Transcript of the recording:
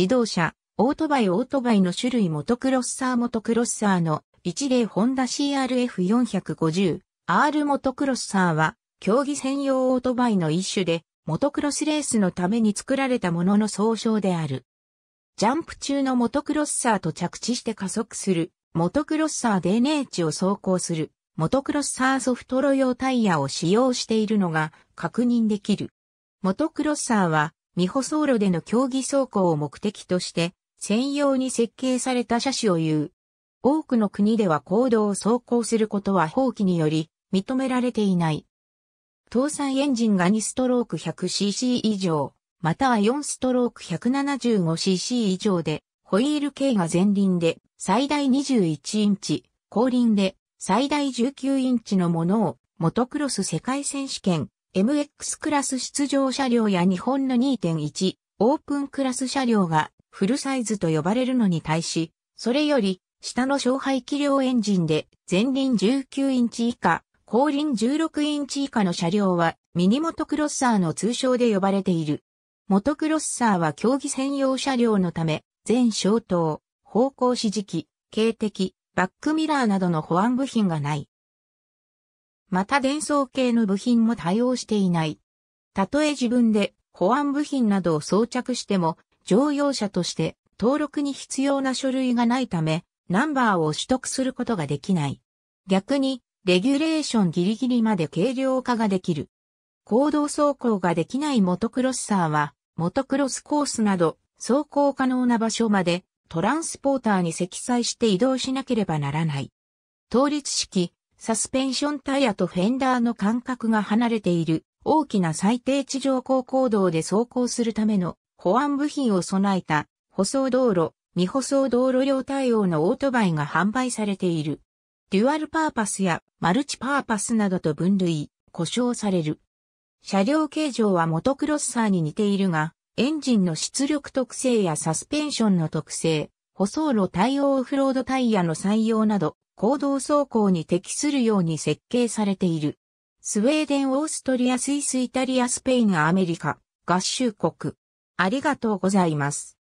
自動車、オートバイの種類モトクロッサーの一例ホンダ CRF450、R モトクロッサーは競技専用オートバイの一種で、モトクロスレースのために作られたものの総称である。ジャンプ中のモトクロッサーと着地して加速する、モトクロッサーでネーチを走行する、モトクロッサーソフトロ用タイヤを使用しているのが確認できる。モトクロッサーは、未舗装路での競技走行を目的として、専用に設計された車種を言う。多くの国では公道を走行することは法規により認められていない。搭載エンジンが2ストローク 100cc 以上、または4ストローク 175cc 以上で、ホイール径が前輪で最大21インチ、後輪で最大19インチのものを、モトクロス世界選手権、MX クラス出場車両や日本の 2.1 オープンクラス車両がフルサイズと呼ばれるのに対し、それより下の小排気量エンジンで前輪19インチ以下、後輪16インチ以下の車両はミニモトクロッサーの通称で呼ばれている。モトクロッサーは競技専用車両のため、全消灯、方向指示器、警笛、バックミラーなどの保安部品がない。また伝送系の部品も対応していない。たとえ自分で保安部品などを装着しても、乗用車として登録に必要な書類がないため、ナンバーを取得することができない。逆に、レギュレーションギリギリまで軽量化ができる。公道走行ができないモトクロッサーは、モトクロスコースなど、走行可能な場所まで、トランスポーターに積載して移動しなければならない。倒立式、サスペンションタイヤとフェンダーの間隔が離れている、大きな最低地上高高度で走行するための保安部品を備えた、舗装道路、未舗装道路両対応のオートバイが販売されている。デュアルパーパスやマルチパーパスなどと分類、呼称される。車両形状はモトクロッサーに似ているが、エンジンの出力特性やサスペンションの特性、舗装路対応オフロードタイヤの採用など、公道走行に適するように設計されている。スウェーデン、オーストリア、スイス、イタリア、スペイン、アメリカ、合衆国。ありがとうございます。